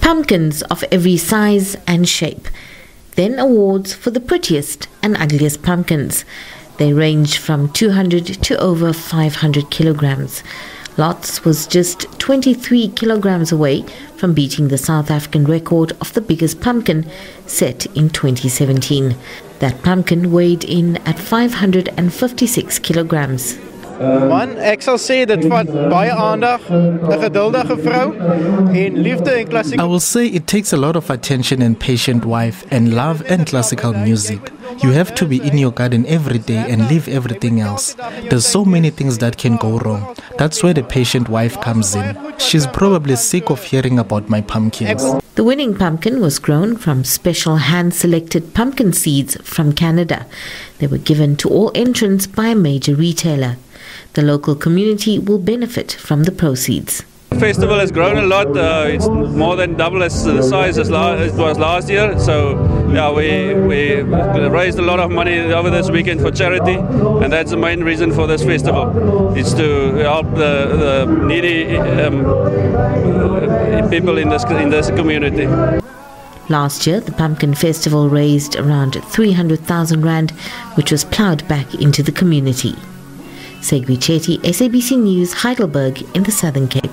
Pumpkins of every size and shape. Then awards for the prettiest and ugliest pumpkins. They range from 200 to over 500 kilograms. Lotz was just 23 kilograms away from beating the South African record of the biggest pumpkin set in 2017. That pumpkin weighed in at 556 kilograms. Man, ek sal sê dit vat baie aandag, 'n geduldige vrou en liefde en klassiek. I will say it takes a lot of attention and patient wife and love and classical music. You have to be in your garden every day and leave everything else. There's so many things that can go wrong. That's where the patient wife comes in. She's probably sick of hearing about my pumpkins. The winning pumpkin was grown from special hand-selected pumpkin seeds from Canada. They were given to all entrants by a major retailer. The local community will benefit from the proceeds. The festival has grown a lot. It's more than double as the size as it was last year. So yeah, we raised a lot of money over this weekend for charity, and that's the main reason for this festival. It's to help the needy people in this community. Last year, the Pumpkin Festival raised around 300,000 rand, which was ploughed back into the community. Segwi Chetty, SABC News, Heidelberg in the Southern Cape.